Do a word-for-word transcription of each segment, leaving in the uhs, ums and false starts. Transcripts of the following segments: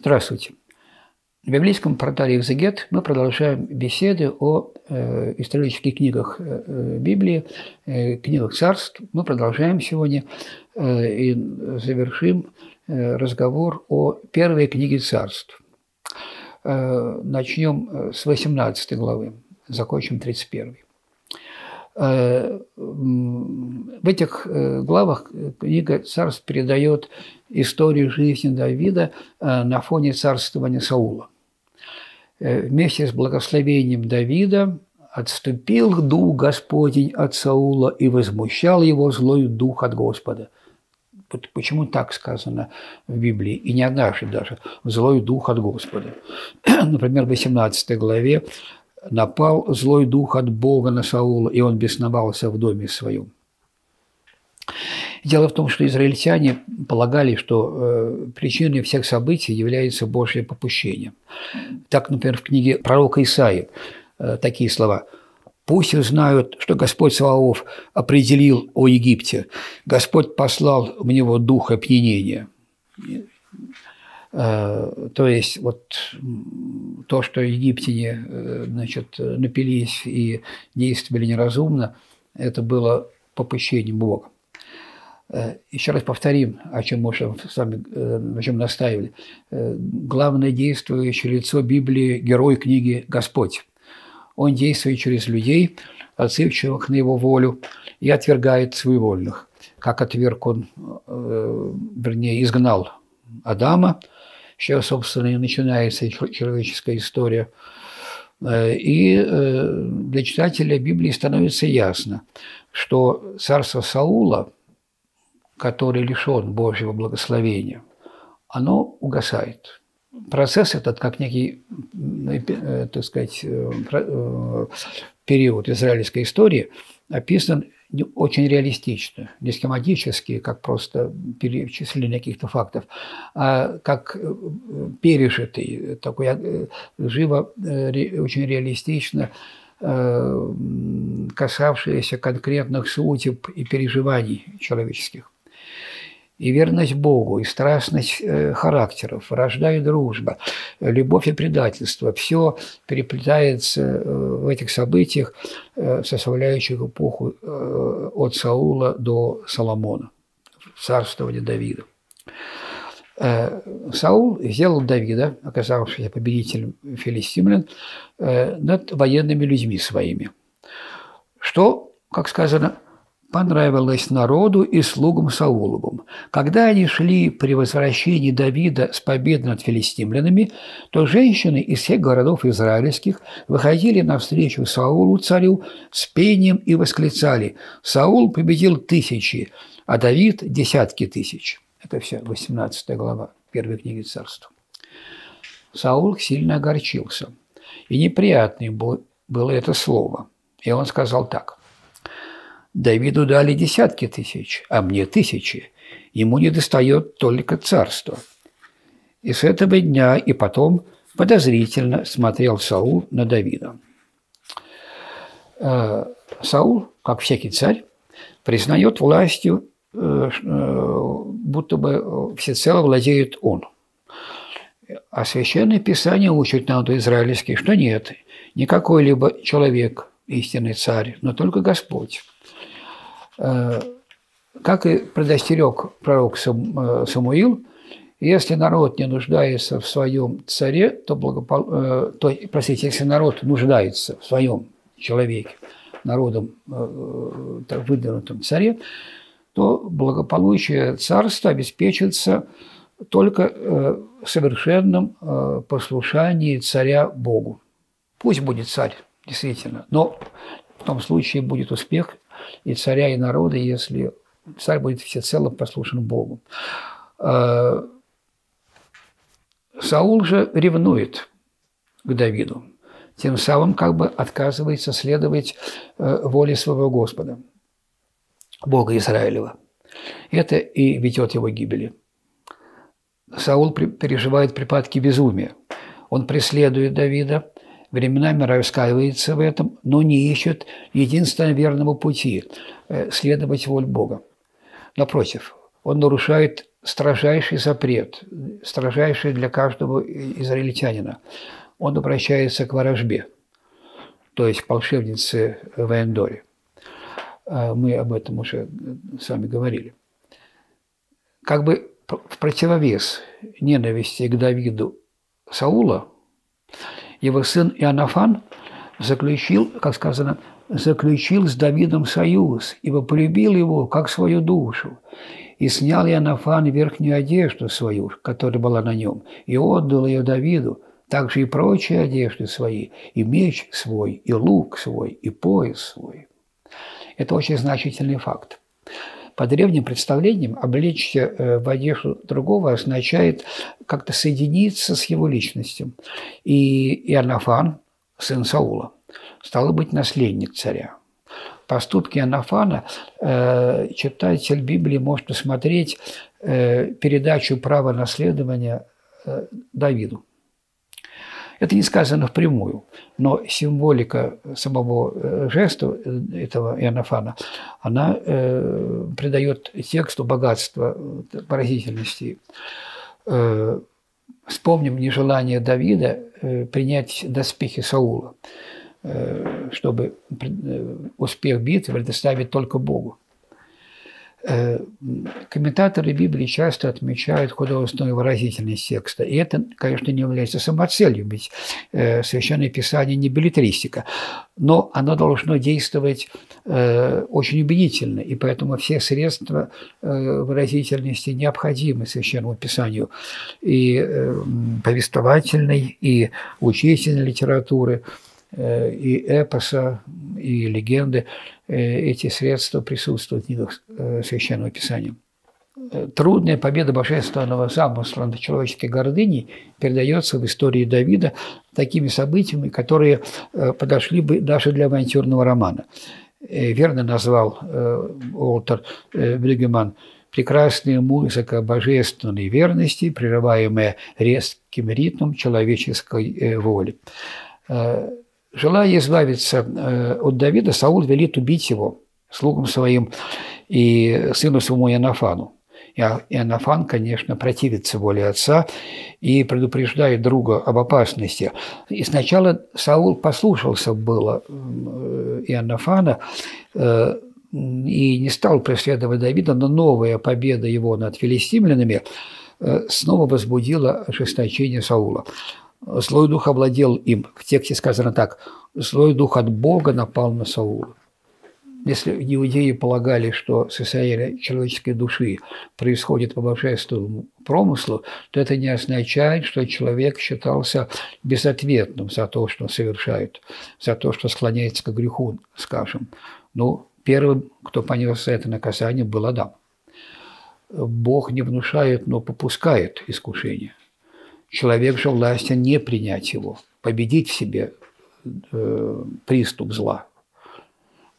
Здравствуйте. На библейском портале «Экзегет» мы продолжаем беседы о э, исторических книгах э, Библии, э, книгах царств. Мы продолжаем сегодня э, и завершим э, разговор о первой книге царств. Э, начнем с восемнадцатой главы, закончим тридцать первой. В этих главах книга «Царств» передает историю жизни Давида на фоне царствования Саула. Вместе с благословением Давида отступил дух Господень от Саула и возмущал его злой дух от Господа. Вот почему так сказано в Библии, и не однажды даже, злой дух от Господа. Например, в восемнадцатой главе. «Напал злой дух от Бога на Саула, и он бесновался в доме своем». Дело в том, что израильтяне полагали, что причиной всех событий является Божье попущение. Так, например, в книге пророка Исаии такие слова: «Пусть узнают, что Господь Саваоф определил о Египте, Господь послал в него дух опьянения». То есть вот то, что египтяне, значит, напились и действовали неразумно, это было попущением Бога. Еще раз повторим, о чем мы с вами, о чем настаивали. Главное действующее лицо Библии – герой книги Господь. Он действует через людей, отзывчивых на его волю, и отвергает своевольных. Как отверг он, вернее, изгнал Адама, сейчас, собственно, и начинается человеческая история. И для читателя Библии становится ясно, что царство Саула, который лишен Божьего благословения, оно угасает. Процесс этот, как некий, так сказать, период израильской истории, описан очень реалистично, не схематически, как просто перечисление каких-то фактов, а как пережитый, такой живо, очень реалистично касавшийся конкретных судеб и переживаний человеческих. И верность Богу, и страстность характеров, вражда и дружба, любовь и предательство – все переплетается в этих событиях, составляющих эпоху от Саула до Соломона, в царствовании Давида. Саул сделал Давида, оказавшегося победителем филистимлян, над военными людьми своими, что, как сказано, понравилось народу и слугам Сауловым. Когда они шли при возвращении Давида с победы над филистимлянами, то женщины из всех городов израильских выходили навстречу Саулу, царю, с пением и восклицали: «Саул победил тысячи, а Давид – десятки тысяч». Это вся восемнадцатая глава первой книги царства. Саул сильно огорчился, и неприятным было это слово. И он сказал так: «Давиду дали десятки тысяч, а мне тысячи. Ему недостает только царство». И с этого дня и потом подозрительно смотрел Саул на Давида. Саул, как всякий царь, признает властью, будто бы всецело владеет он. А Священное Писание учит народу израильский, что нет, не какой-либо человек истинный царь, но только Господь. Как и предостерег пророк Самуил, если народ не нуждается в своем царе, то, благопол... то простите, если народ нуждается в своем человеке, народом выдвинутом царе, то благополучие царства обеспечится только совершенным послушанием царя Богу. Пусть будет царь, действительно, но в том случае будет успех и царя, и народа, если царь будет всецело послушен Богу. Саул же ревнует к Давиду, тем самым как бы отказывается следовать воле своего Господа, Бога Израилева. Это и ведет его к гибели. Саул переживает припадки безумия. Он преследует Давида, временами раскаивается в этом, но не ищет единственно верного пути – следовать воле Бога. Напротив, он нарушает строжайший запрет, строжайший для каждого израильтянина. Он обращается к ворожбе, то есть к волшебнице Ваендоре. Мы об этом уже с вами говорили. Как бы в противовес ненависти к Давиду Саула, его сын Иоаннафан заключил, как сказано, заключил с Давидом союз, ибо полюбил его, как свою душу. И снял Иоаннафан верхнюю одежду свою, которая была на нем, и отдал ее Давиду, также и прочие одежды свои, и меч свой, и лук свой, и пояс свой. Это очень значительный факт. По древним представлениям, облечься в одежду другого означает как-то соединиться с его личностью. И Иоаннафан, сын Саула, стал быть наследник царя. Поступки Иоаннафана э, читатель Библии может посмотреть э, передачу права наследования э, Давиду. Это не сказано впрямую, но символика самого жеста этого Иоаннафана, она э, придает тексту богатство, поразительности. Э, вспомним нежелание Давида э, принять доспехи Саула, э, чтобы э, успех битвы предоставить только Богу. Э, комментаторы Библии часто отмечают художественную выразительность текста. И это, конечно, не является самоцелью, ведь э, Священное Писание не беллетристика. Но оно должно действовать э, очень убедительно, и поэтому все средства э, выразительности необходимы Священному Писанию. И э, повествовательной, и учительной литературы, и эпоса, и легенды, эти средства присутствуют в книгах Священного Писания. Трудная победа божественного замысла над человеческой гордыней передается в истории Давида такими событиями, которые подошли бы даже для авантюрного романа. Верно назвал Уолтер Брюггеман: прекрасная музыка божественной верности, прерываемая резким ритмом человеческой воли. Желая избавиться от Давида, Саул велит убить его слугам своим и сыну своему Иоаннафану. Иоаннафан, конечно, противится воле отца и предупреждает друга об опасности. И сначала Саул послушался было Иоаннафана и не стал преследовать Давида, но новая победа его над филистимлянами снова возбудила ожесточение Саула. Злой дух овладел им. В тексте сказано так: «Злой дух от Бога напал на Саула». Если иудеи полагали, что состояние человеческой души происходит по божественному промыслу, то это не означает, что человек считался безответным за то, что совершает, за то, что склоняется к греху, скажем. Ну, первым, кто понес это наказание, был Адам. Бог не внушает, но попускает искушение. Человек же властен не принять его, победить в себе э, приступ зла.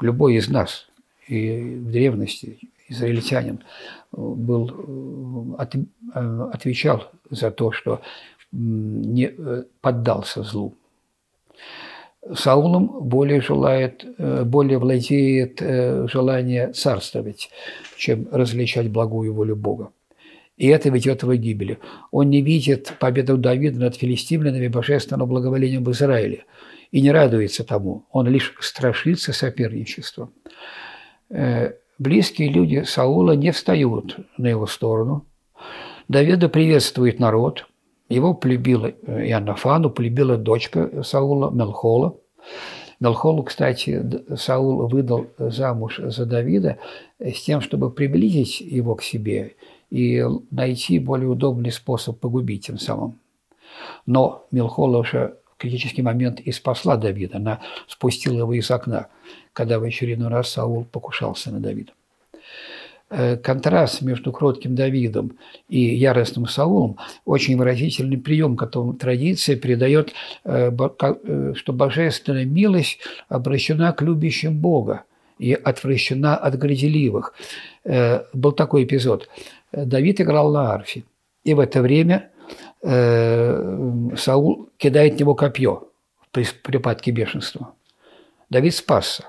Любой из нас, и в древности израильтянин, был, от, отвечал за то, что не поддался злу. Саулом более, желает, более владеет желание царствовать, чем различать благую волю Бога. И это ведет его к гибели. Он не видит победу Давида над филистимлянами божественного благоволения в Израиле и не радуется тому. Он лишь страшится соперничества. Близкие люди Саула не встают на его сторону. Давида приветствует народ. Его полюбила Иоаннафану, полюбила дочка Саула Мелхола. Мелхолу, кстати, Саул выдал замуж за Давида с тем, чтобы приблизить его к себе и найти более удобный способ погубить тем самым. Но Мелхола уже в критический момент и спасла Давида. Она спустила его из окна, когда в очередной раз Саул покушался на Давида. Контраст между кротким Давидом и яростным Саулом – очень выразительный прием, которому традиция передает, что божественная милость обращена к любящим Бога и отвращена от грязеливых. Был такой эпизод. Давид играл на арфе, и в это время Саул кидает в него копье при припадке бешенства. Давид спасся.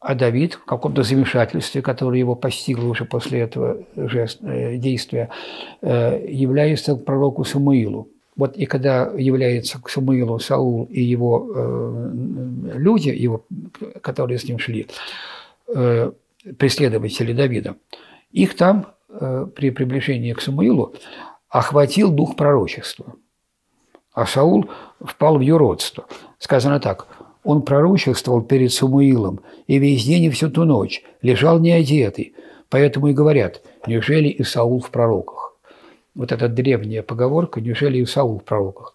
А Давид в каком-то замешательстве, которое его постигло уже после этого жеста, действия, является к пророку Самуилу. Вот и когда является к Самуилу Саул и его э, люди, его, которые с ним шли, э, преследователи Давида, их там э, при приближении к Самуилу охватил дух пророчества. А Саул впал в юродство. Сказано так: он пророчествовал перед Самуилом и весь день и всю ту ночь, лежал неодетый. Поэтому и говорят: неужели и Саул в пророках? Вот эта древняя поговорка «неужели и Саул в пророках»,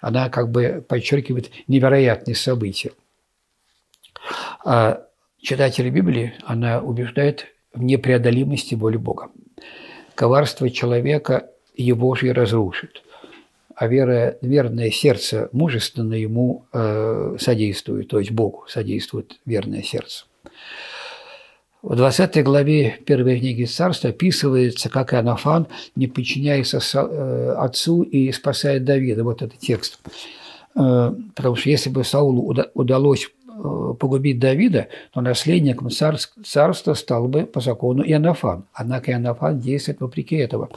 она как бы подчеркивает невероятные события. А читателя Библии она убеждает в непреодолимости воли Бога. Коварство человека его же и разрушит, а вера, верное сердце мужественно ему э, содействует, то есть Богу содействует верное сердце. В двадцатой главе первой книги Царства описывается, как Иоаннафан, не подчиняясь отцу, и спасает Давида. Вот этот текст. Потому что если бы Саулу удалось погубить Давида, то наследником царства стал бы по закону Иоаннафан. Однако Иоаннафан действует вопреки этого.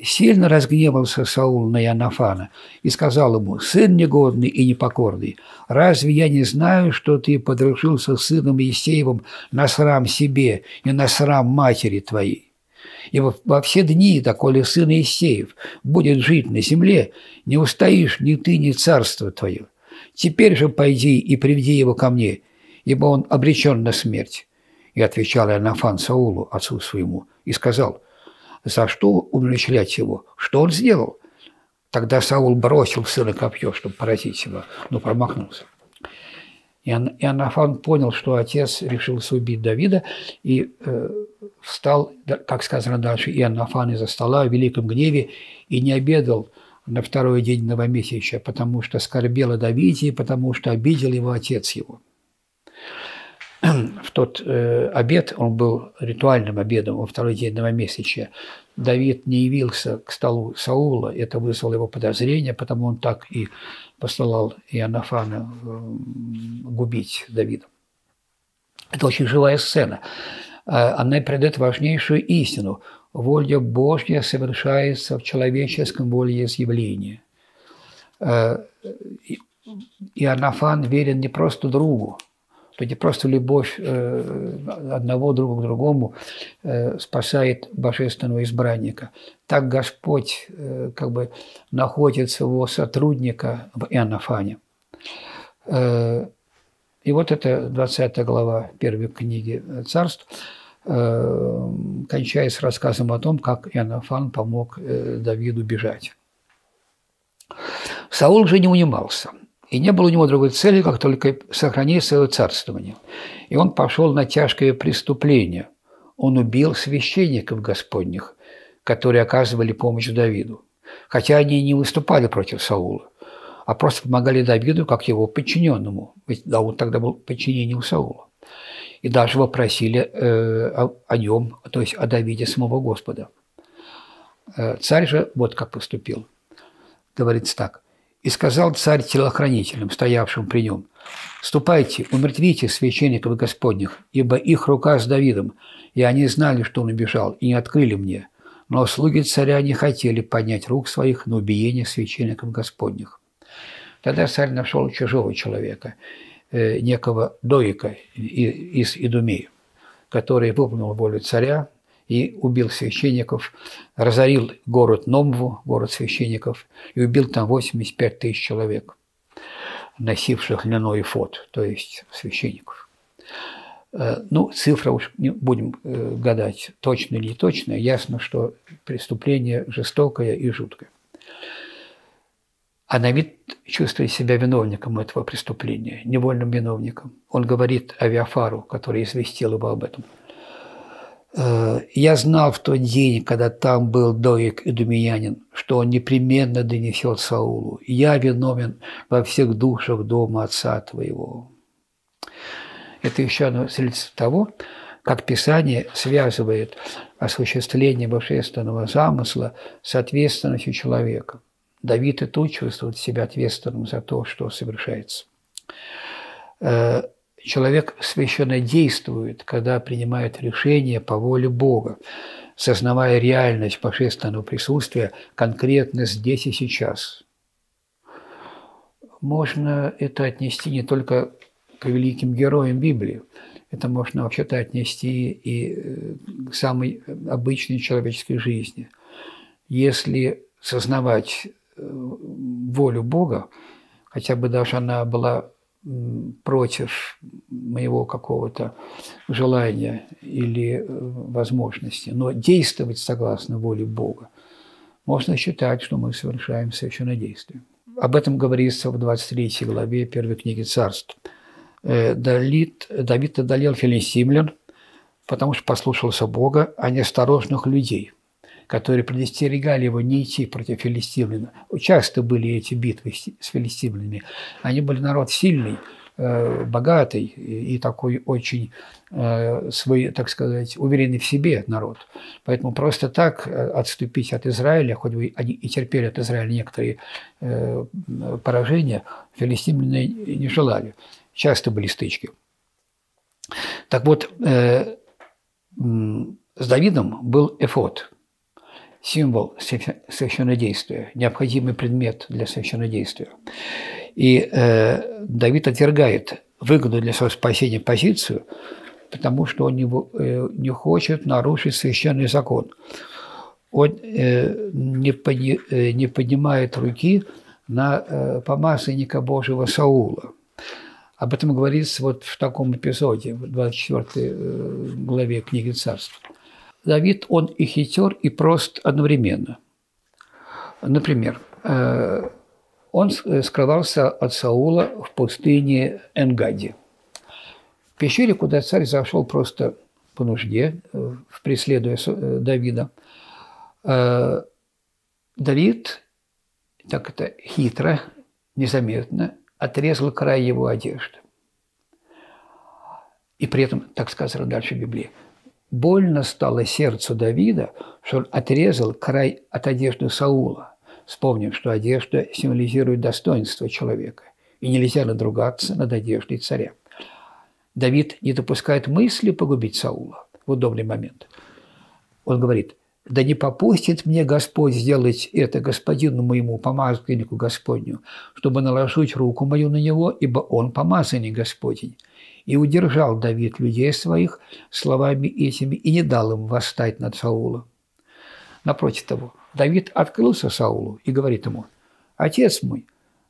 Сильно разгневался Саул на Иоаннафана и сказал ему: «Сын негодный и непокорный, разве я не знаю, что ты подружился с сыном Иессеевым на срам себе и на срам матери твоей? И во все дни, доколе сын Иессеев будет жить на земле, не устоишь ни ты, ни царство твое. Теперь же пойди и приведи его ко мне, ибо он обречен на смерть». И отвечал Иоаннафан Саулу, отцу своему, и сказал: «За что умолчать его? Что он сделал?» Тогда Саул бросил сына копье, чтобы поразить его, но промахнулся. И Иоаннафан понял, что отец решился убить Давида, и э, встал, как сказано дальше, Иоаннафан из-за стола в великом гневе и не обедал на второй день новомесяча, потому что скорбел о Давиде, потому что обидел его отец его. В тот э, обед, он был ритуальным обедом во второй день новомесячия, Давид не явился к столу Саула, это вызвало его подозрение, потому он так и послал Иоаннафана э, губить Давида. Это очень живая сцена. Она передает важнейшую истину. Воля Божья совершается в человеческом волеизъявлении. Э, Иоаннафан верен не просто другу, то не просто любовь одного друга к другому спасает божественного избранника. Так Господь как бы находит своего сотрудника в Иоаннафане. И вот это двадцатая глава первой книги Царств кончается рассказом о том, как Иоаннафан помог Давиду бежать. Саул же не унимался. И не было у него другой цели, как только сохранить свое царствование. И он пошел на тяжкое преступление. Он убил священников Господних, которые оказывали помощь Давиду. Хотя они не выступали против Саула, а просто помогали Давиду как его подчиненному. Ведь Давид тогда был подчинением Саула. И даже вопросили э, о, о нем, то есть о Давиде самого Господа. Э, царь же вот как поступил. Говорится так. «И сказал царь телохранителям, стоявшим при нем: „Ступайте, умертвите священников Господних, ибо их рука с Давидом, и они знали, что он убежал, и не открыли мне“. Но слуги царя не хотели поднять рук своих на убиение священников Господних». Тогда царь нашел чужого человека, некого Доика из Идумеи, который выполнил волю царя и убил священников, разорил город Номву, город священников, и убил там восемьдесят пять тысяч человек, носивших льняной эфод, то есть священников. Ну, цифра уж не будем гадать, точная или неточная, ясно, что преступление жестокое и жуткое. А Давид чувствует себя виновником этого преступления, невольным виновником. Он говорит Авиафару, который известил его об этом: «Я знал в тот день, когда там был Доик идумеянин, что он непременно донесет Саулу. Я виновен во всех душах дома отца твоего». Это еще одно средство того, как Писание связывает осуществление божественного замысла с ответственностью человека. Давид и тут чувствует себя ответственным за то, что совершается. Человек священно действует, когда принимает решение по воле Бога, сознавая реальность божественного присутствия конкретно здесь и сейчас. Можно это отнести не только к великим героям Библии, это можно вообще-то отнести и к самой обычной человеческой жизни. Если сознавать волю Бога, хотя бы даже она была против моего какого-то желания или возможности, но действовать согласно воле Бога, можно считать, что мы совершаем священнодействие. Об этом говорится в двадцать третьей главе первой книги Царств. Давид, Давид одолел филистимлян, потому что послушался Бога, а не осторожных людей, которые предостерегали его не идти против филистимлян. Часто были эти битвы с филистимлянами. Они были народ сильный, богатый и такой очень, свой, так сказать, уверенный в себе народ. Поэтому просто так отступить от Израиля, хоть бы они и терпели от Израиля некоторые поражения, филистимляне не желали. Часто были стычки. Так вот, с Давидом был эфод. Символ священнодействия, необходимый предмет для священнодействия. И э, Давид отвергает выгодную для своего спасения позицию, потому что он не, э, не хочет нарушить священный закон. Он э, не, пони, э, не поднимает руки на э, помазанника Божьего Саула. Об этом говорится вот в таком эпизоде, в двадцать четвёртой главе книги Царств. Давид, он и хитер, и прост одновременно. Например, он скрывался от Саула в пустыне Энгади, в пещере, куда царь зашел просто по нужде, преследуя Давида. Давид, так это хитро, незаметно, отрезал край его одежды. И при этом, так сказано дальше в Библии, больно стало сердцу Давида, что он отрезал край от одежды Саула. Вспомним, что одежда символизирует достоинство человека, и нельзя надругаться над одеждой царя. Давид не допускает мысли погубить Саула в удобный момент. Он говорит: «Да не попустит мне Господь сделать это господину моему, помазаннику Господню, чтобы наложить руку мою на него, ибо он помазанник Господень». И удержал Давид людей своих словами этими и не дал им восстать над Саула. Напротив того, Давид открылся Саулу и говорит ему: «Отец мой,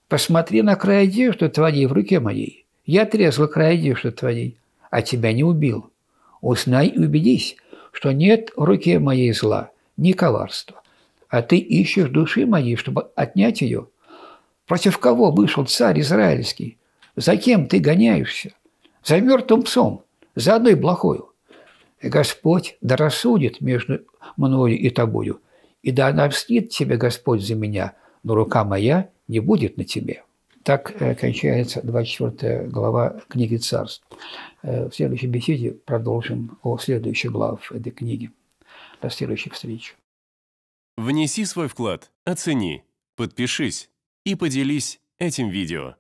посмотри на край одежды твоей в руке моей. Я отрезал край одежды твоей, а тебя не убил. Узнай и убедись, что нет в руке моей зла, ни коварства. А ты ищешь души моей, чтобы отнять ее. Против кого вышел царь израильский? За кем ты гоняешься? За мертвым псом, за одной блохою. И Господь да рассудит между мною и тобою, и да отомстит тебе Господь за меня, но рука моя не будет на тебе». Так кончается двадцать четвёртая глава книги Царств. В следующей беседе продолжим о следующих главах этой книги. До следующих встреч. Внеси свой вклад, оцени, подпишись и поделись этим видео.